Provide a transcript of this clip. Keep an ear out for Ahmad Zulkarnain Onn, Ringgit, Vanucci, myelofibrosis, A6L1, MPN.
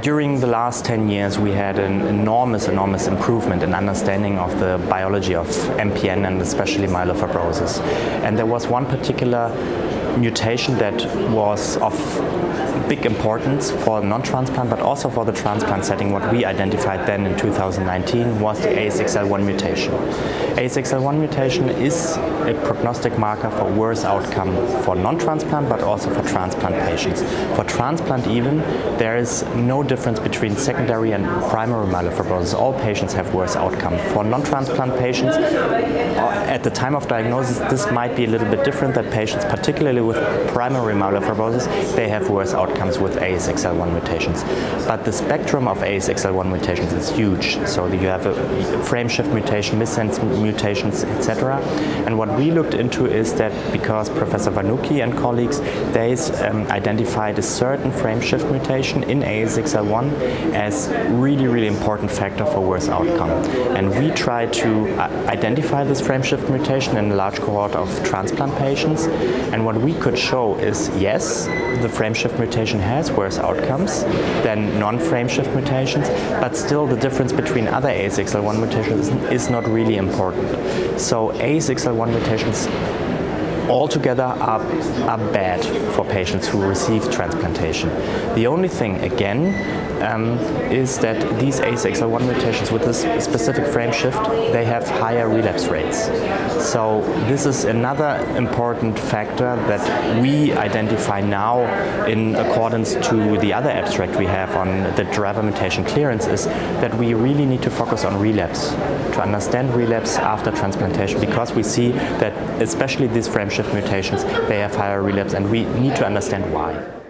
During the last 10 years we had an enormous improvement in understanding of the biology of MPN and especially myelofibrosis. And there was one particular mutation that was of big importance for non-transplant but also for the transplant setting. What we identified then in 2019 was the A6L1 mutation. A6L1 mutation is a prognostic marker for worse outcome for non-transplant but also for transplant patients. For transplant even, there is no difference between secondary and primary myelofibrosis. All patients have worse outcome. For non-transplant patients, at the time of diagnosis, this might be a little bit different, that patients, particularly with primary myelofibrosis, they have worse outcomes with A6L1 mutations. But the spectrum of A6L1 mutations is huge. So you have a frameshift mutation, missense mutations, etc. And what we looked into is that because Professor Vanucci and colleagues, they identified a certain frameshift mutation in A6L1 as really important factor for worse outcome. And we tried to identify this frameshift mutation in a large cohort of transplant patients. And what we could show is, yes, the frameshift mutation has worse outcomes than non-frameshift mutations, but still the difference between other A6L1 mutations is not really important. So A6L1 mutations altogether are bad for patients who receive transplantation. The only thing, again, is that these A6L1 mutations with this specific frame shift, they have higher relapse rates. So this is another important factor that we identify now in accordance to the other abstract we have on the driver mutation clearance, is that we really need to focus on relapse, to understand relapse after transplantation, because we see that especially these frame shift mutations, they have higher relapse, and we need to understand why.